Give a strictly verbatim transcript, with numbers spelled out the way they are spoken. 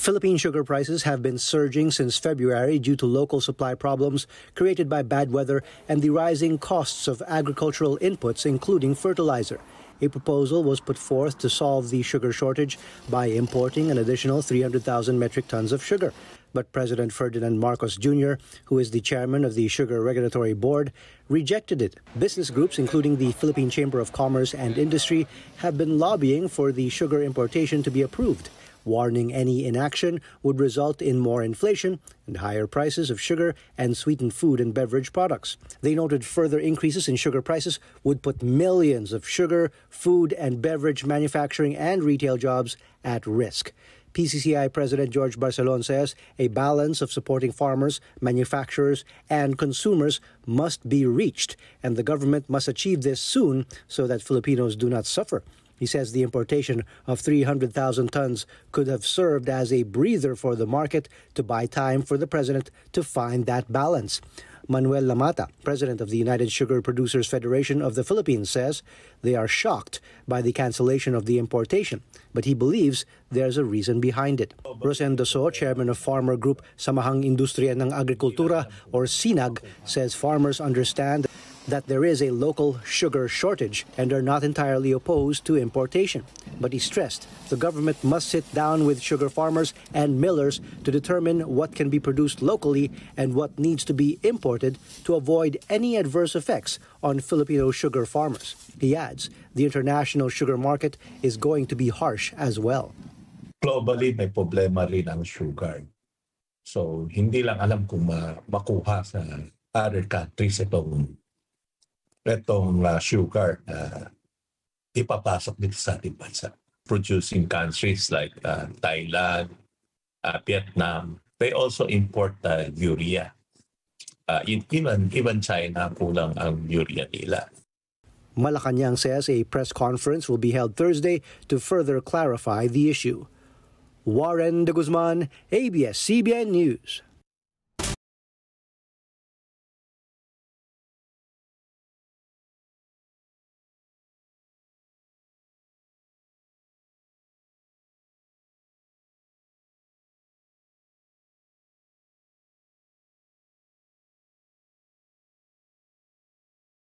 Philippine sugar prices have been surging since February due to local supply problems created by bad weather and the rising costs of agricultural inputs, including fertilizer. A proposal was put forth to solve the sugar shortage by importing an additional three hundred thousand metric tons of sugar. But President Ferdinand Marcos Junior, who is the chairman of the Sugar Regulatory Board, rejected it. Business groups, including the Philippine Chamber of Commerce and Industry, have been lobbying for the sugar importation to be approved, warning any inaction would result in more inflation and higher prices of sugar and sweetened food and beverage products. They noted further increases in sugar prices would put millions of sugar, food and beverage manufacturing and retail jobs at risk. P C C I President George Barcelon says a balance of supporting farmers, manufacturers, and consumers must be reached, and the government must achieve this soon so that Filipinos do not suffer. He says the importation of three hundred thousand tons could have served as a breather for the market to buy time for the president to find that balance. Manuel Lamata, president of the United Sugar Producers Federation of the Philippines, says they are shocked by the cancellation of the importation, but he believes there's a reason behind it. Rosendo So, chairman of farmer group Samahang Industria ng Agricultura, or SINAG, says farmers understand that there is a local sugar shortage and are not entirely opposed to importation. But he stressed the government must sit down with sugar farmers and millers to determine what can be produced locally and what needs to be imported to avoid any adverse effects on Filipino sugar farmers. He adds the international sugar market is going to be harsh as well. Globally, may problema rin ang sugar. So, hindi lang alam kung makuha sa other countries itong itong uh, sugar uh, ipapasok dito sa ating bansa. Producing countries like uh, Thailand, uh, Vietnam, they also import uh, urea. Uh, even, even China, kulang ang urea nila. Malacanang says a press conference will be held Thursday to further clarify the issue. Warren de Guzman, A B S C B N News.